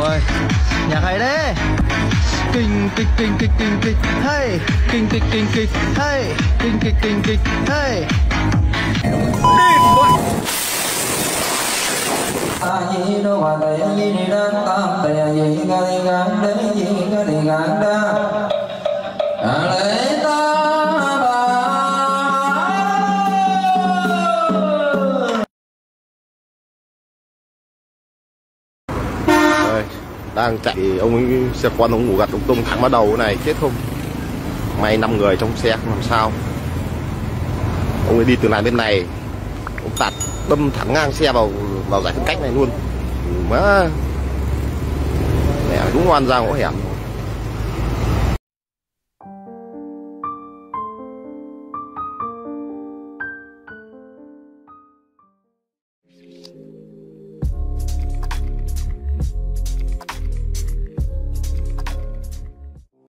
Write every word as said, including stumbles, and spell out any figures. ơi, nhạc hay đấy. Kinh kịch kinh kịch kinh kịch hay, kinh kịch kinh kịch hay, kinh kịch kinh kịch hay. Ta gì đâu mà thấy gì đi đang tam tè gì cái gì gắn đấy gì cái gì gắn đó. Đang chạy ông ấy, xe con ông ngủ gật ông tung thẳng vào đầu này, chết không. May năm người trong xe không làm sao. Ông ấy đi từ này bên này, ông tạt đâm thẳng ngang xe vào vào giải phân cách này luôn. Má mẹ đúng oan ra ngõ hẻm.